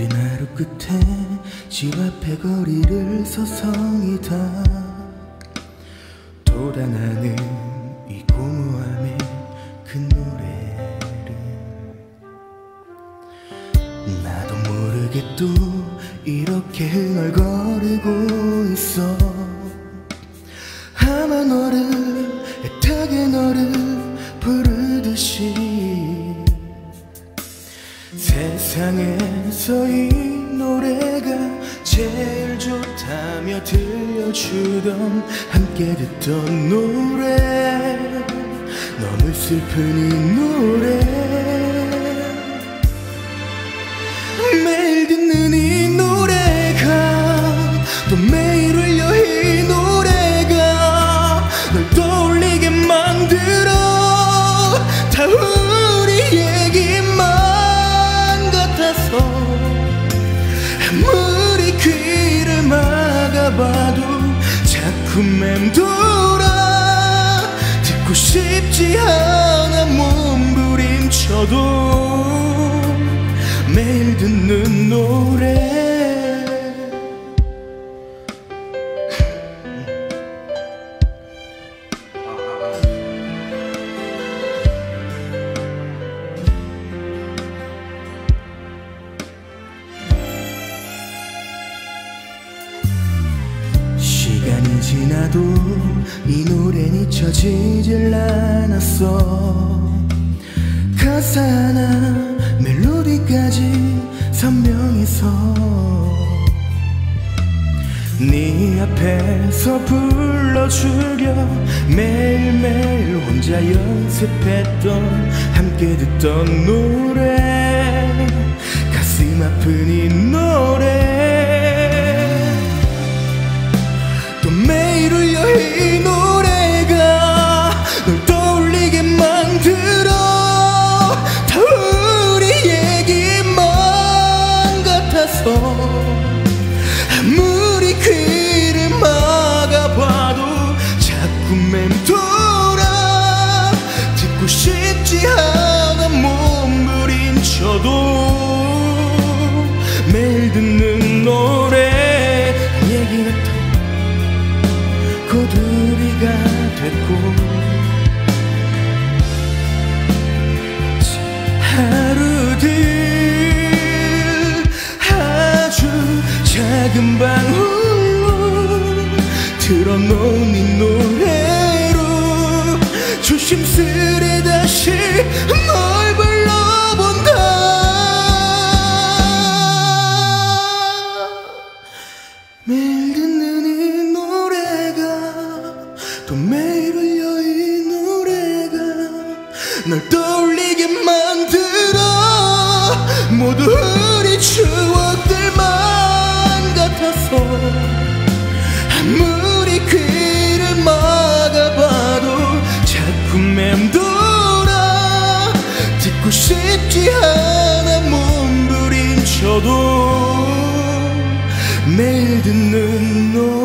느린 하루 끝에 집 앞에 거리를 서성이 다 돋아나는 이 고요함의 그 노래를 나도 모르게 또 이렇게 흥얼거리고 있어. 아마 너를 애타게 너를 부르듯이 세상에서 이 노래가 제일 좋다며 들려주던 함께 듣던 노래 너무 슬픈 이 노래 매일 듣는 이 노래가 또 매일 울려 이 노래가 널 떠올리게 만들어 다 우리 얘기만 같아서 아무리 귀를 막아봐도 자꾸 맴돌아 듣고 싶지 않아 몸부림쳐도 매일 듣는 노래 시간이 지나도 이 노래는 잊혀지질 않았어. 가사 하나 멜로디까지 선명해서 네 앞에서 불러주려 매일매일 혼자 연습했던 함께 듣던 노래 가슴 아픈 이 노래 매일 울려 이 노래가 널 떠올리게 만들어 다 우리 얘기만 같아서 아무리 귀를 막아봐도 자꾸 맴돌아 듣고 싶지 않아 몸부림쳐도 매일 듣는 노래 얘기는 고두리가 됐고 하루들 아주 작은 방울로 틀어놓은 이 노래로 조심스레 다시 널 불러본다. 매일 듣는 이 또 매일 울려 이 노래가 널 떠올리게 만들어 모두 우리 추억들만 같아서 아무리 귀를 막아봐도 자꾸 맴돌아 듣고 싶지 않아 몸부림쳐도 매일 듣는 노래